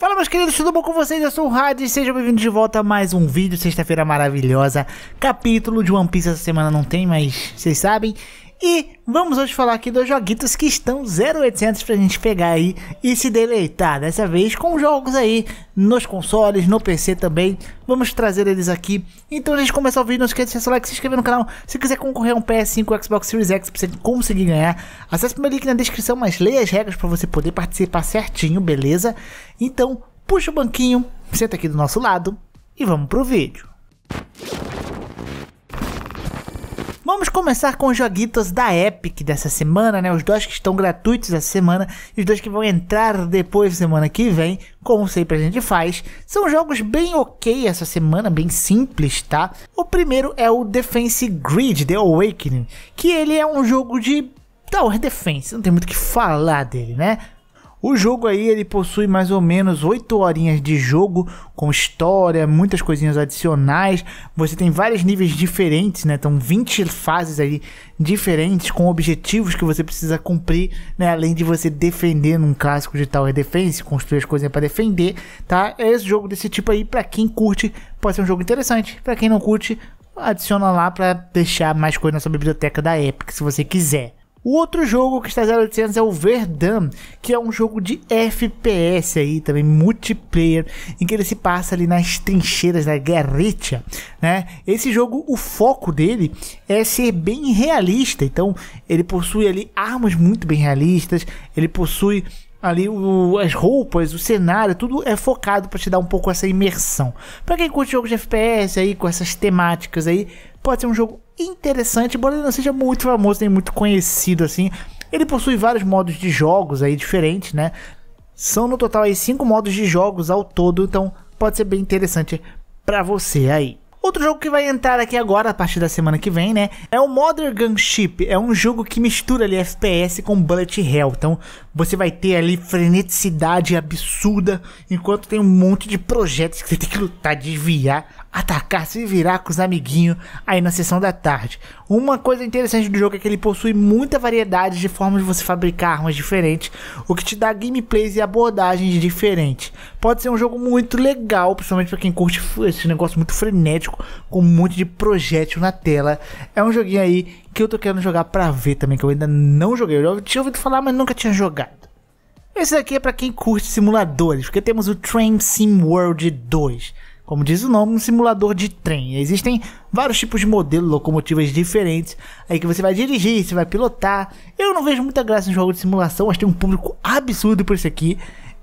Fala meus queridos, tudo bom com vocês? Eu sou o Rad, sejam bem-vindos de volta a mais um vídeo, sexta-feira maravilhosa, capítulo de One Piece essa semana não tem, mas vocês sabem. E vamos hoje falar aqui dos joguitos que estão 0800 pra gente pegar aí e se deleitar, dessa vez com jogos aí nos consoles, no PC também, vamos trazer eles aqui. Então antes de começar o vídeo, não esqueça de deixar seu like, se inscrever no canal, se quiser concorrer a um PS5 ou Xbox Series X pra você conseguir ganhar, acesse o meu link na descrição, mas leia as regras pra você poder participar certinho, beleza? Então puxa o banquinho, senta aqui do nosso lado e vamos pro vídeo. Vamos começar com os joguitos da Epic dessa semana, né? Os dois que estão gratuitos essa semana e os dois que vão entrar depois semana que vem, como sempre a gente faz. São jogos bem ok essa semana, bem simples, tá? O primeiro é o Defense Grid, The Awakening, que ele é um jogo de Tower Defense, não tem muito o que falar dele, né? O jogo aí ele possui mais ou menos 8 horinhas de jogo, com história, muitas coisinhas adicionais. Você tem vários níveis diferentes, né? Então 20 fases aí diferentes com objetivos que você precisa cumprir, né? Além de você defender num clássico de Tower Defense, construir as coisinhas para defender, tá? É esse jogo desse tipo aí, para quem curte, pode ser um jogo interessante. Para quem não curte, adiciona lá para deixar mais coisa na sua biblioteca da Epic, se você quiser. O outro jogo que está 0800 é o Verdun, que é um jogo de FPS aí, também multiplayer, em que ele se passa ali nas trincheiras da guerrilha, né? Esse jogo, o foco dele é ser bem realista, então ele possui ali armas muito bem realistas, ele possui ali as roupas, o cenário, tudo é focado para te dar um pouco essa imersão. Para quem curte jogos de FPS aí, com essas temáticas aí, pode ser um jogo interessante, embora ele não seja muito famoso nem muito conhecido assim. Ele possui vários modos de jogos aí diferentes, né? São no total aí 5 modos de jogos ao todo, então pode ser bem interessante para você aí. Outro jogo que vai entrar aqui agora, a partir da semana que vem, né? É o Mothergunship. É um jogo que mistura ali FPS com bullet hell. Então, você vai ter ali freneticidade absurda, enquanto tem um monte de projetos que você tem que lutar, desviar, atacar, se virar com os amiguinhos aí na sessão da tarde. Uma coisa interessante do jogo é que ele possui muita variedade de formas de você fabricar armas diferentes, o que te dá gameplays e abordagens diferentes. Pode ser um jogo muito legal, principalmente para quem curte esse negócio muito frenético, com um monte de projétil na tela. É um joguinho aí que eu tô querendo jogar pra ver também, que eu ainda não joguei. Eu já tinha ouvido falar, mas nunca tinha jogado. Esse daqui é pra quem curte simuladores, porque temos o Train Sim World 2. Como diz o nome, um simulador de trem. Existem vários tipos de modelos, locomotivas diferentes, aí que você vai dirigir, você vai pilotar. Eu não vejo muita graça em jogo de simulação, mas tem um público absurdo por isso aqui.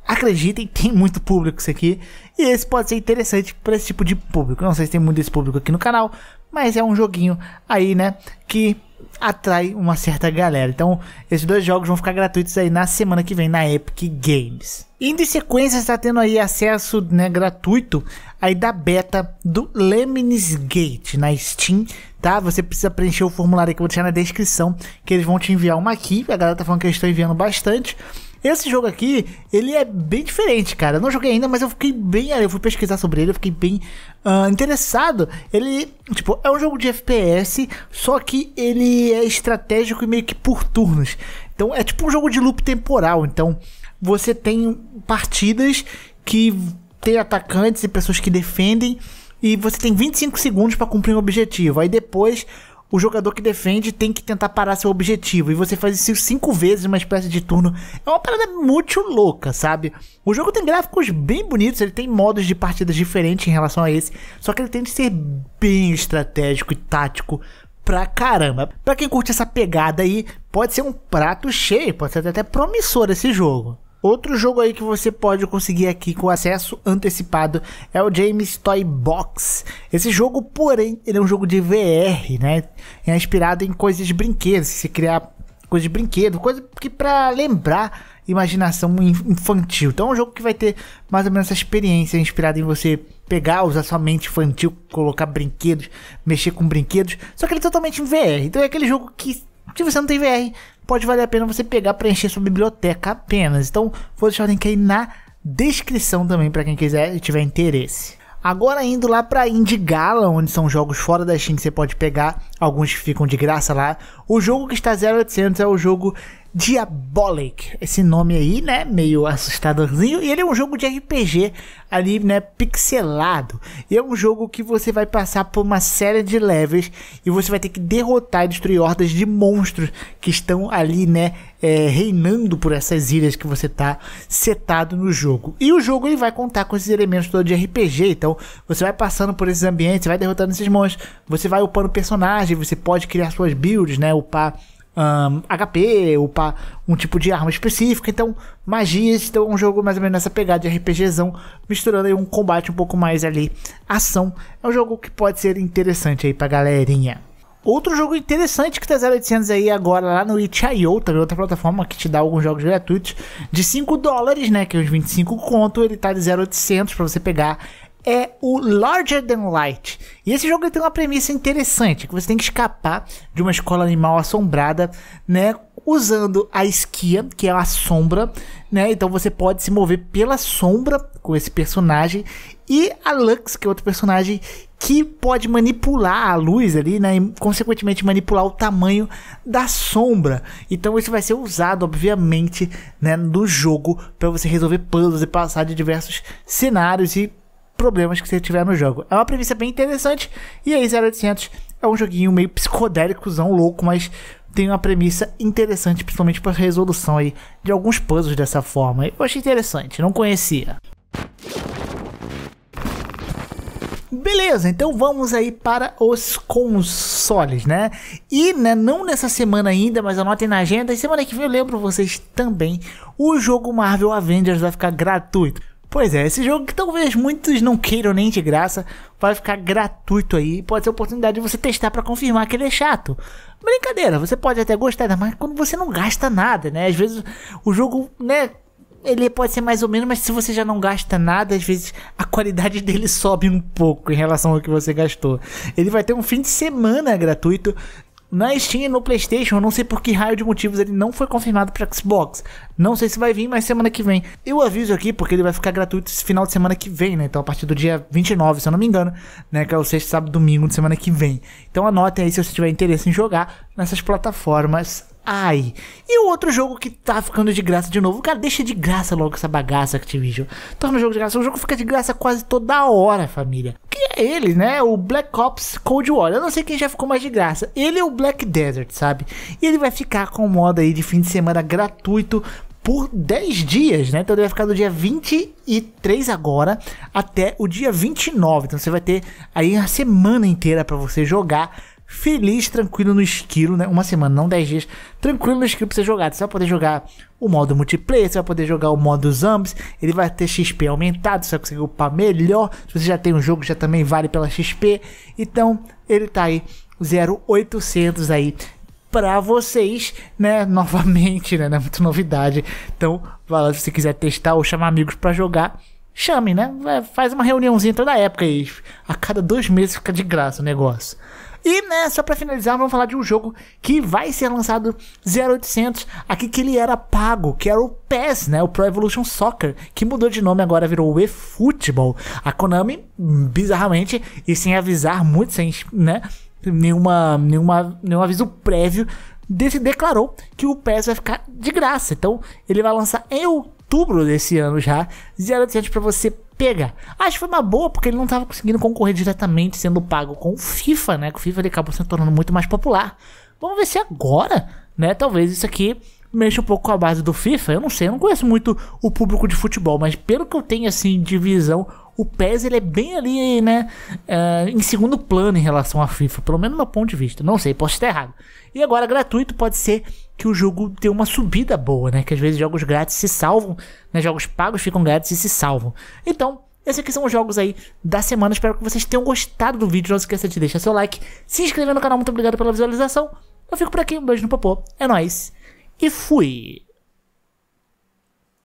Acreditem, tem muito público isso aqui, e esse pode ser interessante para esse tipo de público. Não sei se tem muito desse público aqui no canal, mas é um joguinho aí, né, que atrai uma certa galera. Então, esses dois jogos vão ficar gratuitos aí na semana que vem na Epic Games. Indo em sequência, está tendo aí acesso, né, gratuito aí da beta do Lemnis Gate na Steam, tá? Você precisa preencher o formulário que eu vou deixar na descrição, que eles vão te enviar uma aqui. A galera tá falando que eles estão enviando bastante. Esse jogo aqui, ele é bem diferente, cara. Eu não joguei ainda, mas eu fiquei bem... Eu fui pesquisar sobre ele, eu fiquei bem interessado. Ele, tipo, é um jogo de FPS, só que ele é estratégico e meio que por turnos. Então, é tipo um jogo de loop temporal. Então, você tem partidas que tem atacantes e pessoas que defendem. E você tem 25 segundos para cumprir um objetivo. Aí depois... O jogador que defende tem que tentar parar seu objetivo. E você faz isso 5 vezes, uma espécie de turno. É uma parada muito louca, sabe? O jogo tem gráficos bem bonitos. Ele tem modos de partidas diferentes em relação a esse. Só que ele tem de ser bem estratégico e tático pra caramba. Pra quem curte essa pegada aí, pode ser um prato cheio. Pode ser até promissor esse jogo. Outro jogo aí que você pode conseguir aqui com acesso antecipado é o James Toy Box. Esse jogo, porém, ele é um jogo de VR, né? É inspirado em coisas de brinquedo. Se você criar coisas de brinquedo, coisa que pra lembrar imaginação infantil. Então é um jogo que vai ter mais ou menos essa experiência inspirada em você pegar, usar sua mente infantil, colocar brinquedos, mexer com brinquedos. Só que ele é totalmente em VR. Então é aquele jogo que, se você não tem VR, pode valer a pena você pegar, preencher sua biblioteca apenas. Então, vou deixar o link aí na descrição também, para quem quiser e tiver interesse. Agora indo lá para Indie Gala, onde são jogos fora da Steam que você pode pegar. Alguns ficam de graça lá. O jogo que está 0800 é o jogo Diabolic, esse nome aí, né, meio assustadorzinho, e ele é um jogo de RPG ali, né, pixelado, e é um jogo que você vai passar por uma série de levels e você vai ter que derrotar e destruir hordas de monstros que estão ali, né, reinando por essas ilhas que você tá setado no jogo, e o jogo ele vai contar com esses elementos todo de RPG, então você vai passando por esses ambientes, vai derrotando esses monstros, você vai upando personagem, você pode criar suas builds, né, upar HP, upar um tipo de arma específica, então magias, então é um jogo mais ou menos nessa pegada de RPGzão, misturando aí um combate um pouco mais ali, ação, é um jogo que pode ser interessante aí pra galerinha. Outro jogo interessante que tá 0800 aí agora lá no Itch.io, também outra plataforma que te dá alguns jogos gratuitos, de $5, né, que é uns 25 conto, ele tá de 0800 pra você pegar, é o Larger than Light. E esse jogo tem uma premissa interessante, que você tem que escapar de uma escola animal assombrada, né, usando a esquia, que é a sombra, né, então você pode se mover pela sombra com esse personagem, e a Lux, que é outro personagem que pode manipular a luz ali, né, e consequentemente manipular o tamanho da sombra. Então isso vai ser usado, obviamente, né, no jogo, para você resolver puzzles e passar de diversos cenários e problemas que você tiver no jogo. É uma premissa bem interessante, e aí 0800 é um joguinho meio psicodélicozão, louco, mas tem uma premissa interessante, principalmente para resolução aí de alguns puzzles dessa forma. Eu achei interessante, não conhecia. Beleza, então vamos aí para os consoles, né? E né, não nessa semana ainda, mas anotem na agenda, e semana que vem eu lembro vocês também, o jogo Marvel Avengers vai ficar gratuito. Pois é, esse jogo que talvez muitos não queiram nem de graça, vai ficar gratuito aí, pode ser a oportunidade de você testar para confirmar que ele é chato. Brincadeira, você pode até gostar, mas quando você não gasta nada, né, às vezes o jogo, né, ele pode ser mais ou menos, mas se você já não gasta nada, às vezes a qualidade dele sobe um pouco em relação ao que você gastou. Ele vai ter um fim de semana gratuito na Steam e no PlayStation, eu não sei por que raio de motivos ele não foi confirmado para Xbox. Não sei se vai vir, mas semana que vem. Eu aviso aqui porque ele vai ficar gratuito esse final de semana que vem, né? Então a partir do dia 29, se eu não me engano, né? Que é o sexto, sábado, domingo de semana que vem. Então anotem aí se você tiver interesse em jogar nessas plataformas. Ai, e o outro jogo que tá ficando de graça de novo, cara, deixa de graça logo essa bagaça, Activision. Torna o jogo de graça, o jogo fica de graça quase toda hora, família. Que é ele, né, o Black Ops Cold War, eu não sei quem já ficou mais de graça. Ele é o Black Desert, sabe? E ele vai ficar com moda aí de fim de semana gratuito por 10 dias, né, então ele vai ficar do dia 23 agora até o dia 29, então você vai ter aí a semana inteira pra você jogar. Feliz, tranquilo no esquilo, né? Uma semana, não 10 dias. Tranquilo no esquilo pra você jogar. Você vai poder jogar o modo multiplayer, você vai poder jogar o modo zombies. Ele vai ter XP aumentado, você vai conseguir upar melhor. Se você já tem um jogo, já também vale pela XP. Então, ele tá aí, 0800 aí pra vocês, né? Novamente, né? Não é muita novidade. Então, vai lá se você quiser testar ou chamar amigos pra jogar. Chame, né? Faz uma reuniãozinha toda época aí. A cada 2 meses fica de graça o negócio. E, né, só pra finalizar, vamos falar de um jogo que vai ser lançado 0800, aqui que ele era pago, que era o PES, né, o Pro Evolution Soccer, que mudou de nome, agora virou o E-Football. A Konami, bizarramente, e sem avisar muito, sem, né, nenhum aviso prévio, declarou que o PES vai ficar de graça. Então, ele vai lançar em outubro desse ano já, 0800 pra você pegar. Acho que foi uma boa, porque ele não estava conseguindo concorrer diretamente, sendo pago com o FIFA, né? Que o FIFA ele acabou se tornando muito mais popular. Vamos ver se agora, né? Talvez isso aqui mexa um pouco com a base do FIFA. Eu não sei, eu não conheço muito o público de futebol, mas pelo que eu tenho, assim, de visão, o PES ele é bem ali, né? Em segundo plano em relação à FIFA, pelo menos no meu ponto de vista. Não sei, posso estar errado. E agora, gratuito, pode ser que o jogo dê uma subida boa, né? Que às vezes jogos grátis se salvam, né? Jogos pagos ficam grátis e se salvam. Então, esses aqui são os jogos aí da semana. Espero que vocês tenham gostado do vídeo. Não se esqueça de deixar seu like, se inscrever no canal. Muito obrigado pela visualização. Eu fico por aqui. Um beijo no popô. É nóis. E fui!